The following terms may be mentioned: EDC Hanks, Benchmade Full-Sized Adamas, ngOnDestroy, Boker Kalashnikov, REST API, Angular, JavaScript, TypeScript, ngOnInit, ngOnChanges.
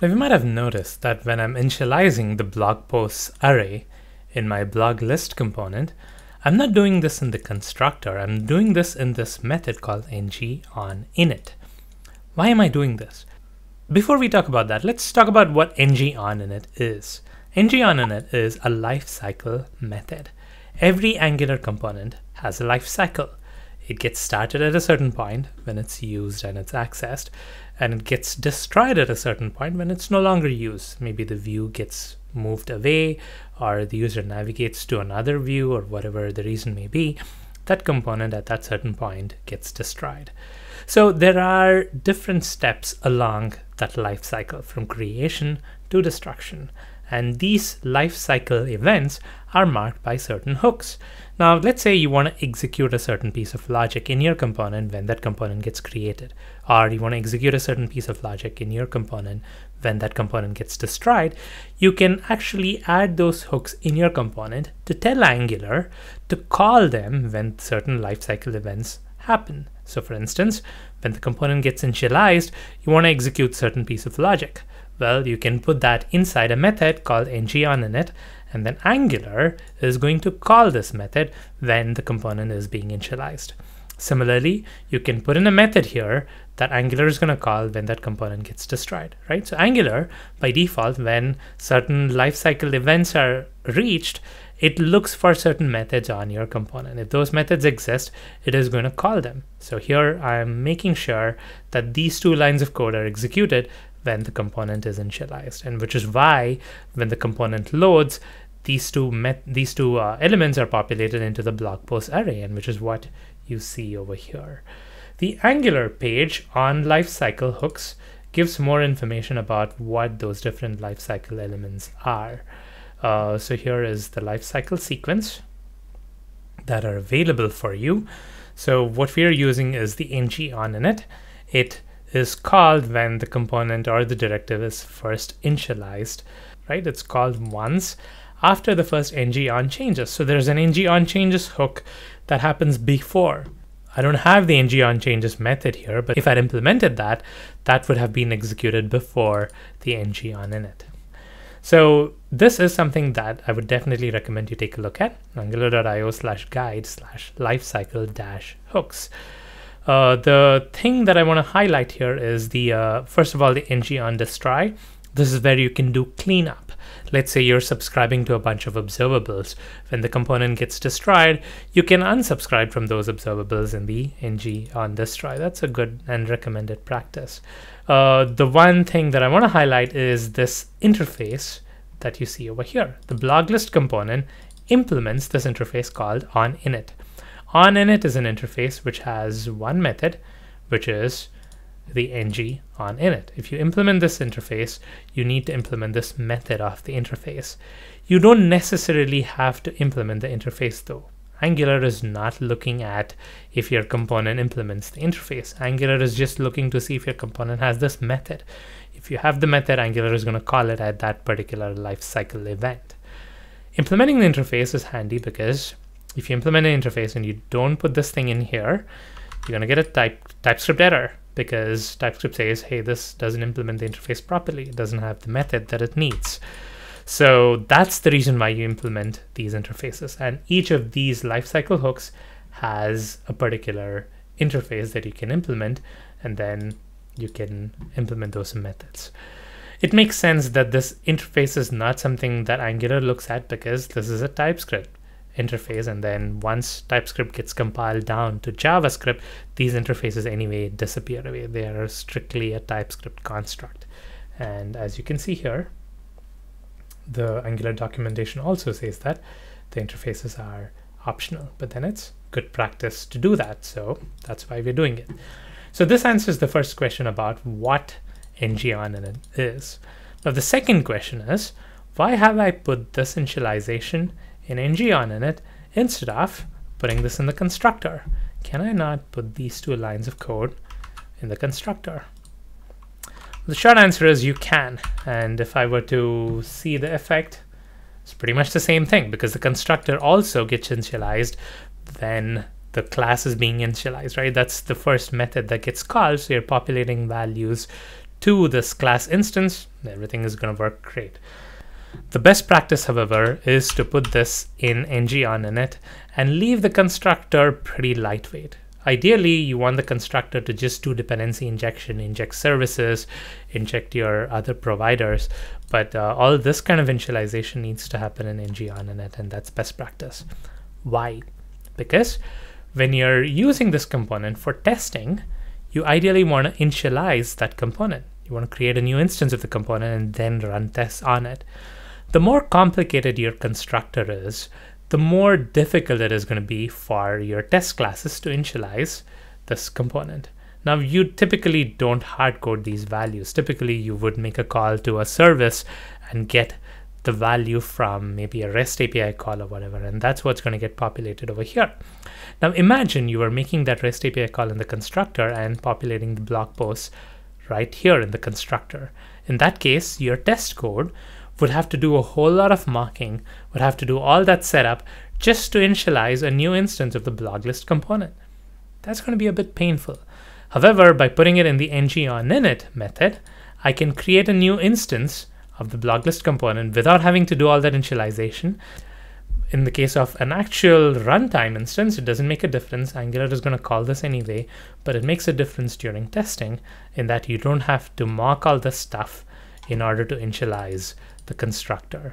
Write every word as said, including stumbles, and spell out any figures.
Now you might have noticed that when I'm initializing the blog posts array in my blog list component, I'm not doing this in the constructor, I'm doing this in this method called ngOnInit. Why am I doing this? Before we talk about that, let's talk about what ngOnInit is. ngOnInit is a lifecycle method. Every Angular component has a lifecycle. It gets started at a certain point when it's used and it's accessed, and it gets destroyed at a certain point when it's no longer used. Maybe the view gets moved away, or the user navigates to another view, or whatever the reason may be, that component at that certain point gets destroyed. So there are different steps along that life cycle from creation to destruction, and these life cycle events are marked by certain hooks. Now let's say you want to execute a certain piece of logic in your component when that component gets created, or you want to execute a certain piece of logic in your component when that component gets destroyed. You can actually add those hooks in your component to tell Angular to call them when certain life cycle events happen. So for instance, when the component gets initialized, you want to execute certain piece of logic. Well, you can put that inside a method called ngOnInit, and then Angular is going to call this method when the component is being initialized. Similarly, you can put in a method here that Angular is going to call when that component gets destroyed, right? So Angular, by default, when certain lifecycle events are reached, it looks for certain methods on your component. If those methods exist, it is going to call them. So here I'm making sure that these two lines of code are executed when the component is initialized, and which is why when the component loads, these two met these two uh, elements are populated into the blog post array, and which is what you see over here. The Angular page on lifecycle hooks gives more information about what those different lifecycle elements are. Uh, so here is the lifecycle sequence that are available for you. So what we are using is the ngOnInit. It is called when the component or the directive is first initialized, right? It's called once after the first ngOnChanges. So there's an ngOnChanges hook that happens before. I don't have the ngOnChanges method here, but if I'd implemented that, that would have been executed before the ngOnInit. So this is something that I would definitely recommend you take a look at, angular dot i o slash guide slash lifecycle dash hooks. Uh, the thing that I want to highlight here is the, uh, first of all, the ngOnDestroy. This is where you can do cleanup. Let's say you're subscribing to a bunch of observables. When the component gets destroyed, you can unsubscribe from those observables in the ngOnDestroy. That's a good and recommended practice. Uh, the one thing that I want to highlight is this interface that you see over here. The blog list component implements this interface called onInit. onInit is an interface which has one method, which is the ngOnInit. If you implement this interface, you need to implement this method of the interface. You don't necessarily have to implement the interface though. Angular is not looking at if your component implements the interface. Angular is just looking to see if your component has this method. If you have the method, Angular is going to call it at that particular lifecycle event. Implementing the interface is handy because if you implement an interface and you don't put this thing in here, you're going to get a type, TypeScript error because TypeScript says, hey, this doesn't implement the interface properly. It doesn't have the method that it needs. So that's the reason why you implement these interfaces. And each of these lifecycle hooks has a particular interface that you can implement, and then you can implement those methods. It makes sense that this interface is not something that Angular looks at because this is a TypeScript interface, and then once TypeScript gets compiled down to JavaScript, these interfaces anyway disappear away. They are strictly a TypeScript construct. And as you can see here, the Angular documentation also says that the interfaces are optional, but then it's good practice to do that. So that's why we're doing it. So this answers the first question about what ngOnInit is. Now the second question is, why have I put this initialization in ngOnInit instead of putting this in the constructor? Can I not put these two lines of code in the constructor? The short answer is you can, and if I were to see the effect, it's pretty much the same thing because the constructor also gets initialized when the class is being initialized, right? That's the first method that gets called, so you're populating values to this class instance, everything is going to work great. The best practice, however, is to put this in ngOnInit and leave the constructor pretty lightweight. Ideally, you want the constructor to just do dependency injection, inject services, inject your other providers, but uh, all this kind of initialization needs to happen in ngOnInit, and that's best practice. Why? Because when you're using this component for testing, you ideally want to initialize that component. You want to create a new instance of the component and then run tests on it. The more complicated your constructor is, the more difficult it is going to be for your test classes to initialize this component. Now, you typically don't hard code these values. Typically, you would make a call to a service and get the value from maybe a REST A P I call or whatever, and that's what's going to get populated over here. Now, imagine you are making that REST A P I call in the constructor and populating the blog posts right here in the constructor. In that case, your test code would have to do a whole lot of mocking, would have to do all that setup just to initialize a new instance of the blog list component. That's going to be a bit painful. However, by putting it in the ngOnInit method, I can create a new instance of the blog list component without having to do all that initialization. In the case of an actual runtime instance, it doesn't make a difference. Angular is going to call this anyway, but it makes a difference during testing in that you don't have to mock all this stuff in order to initialize the constructor.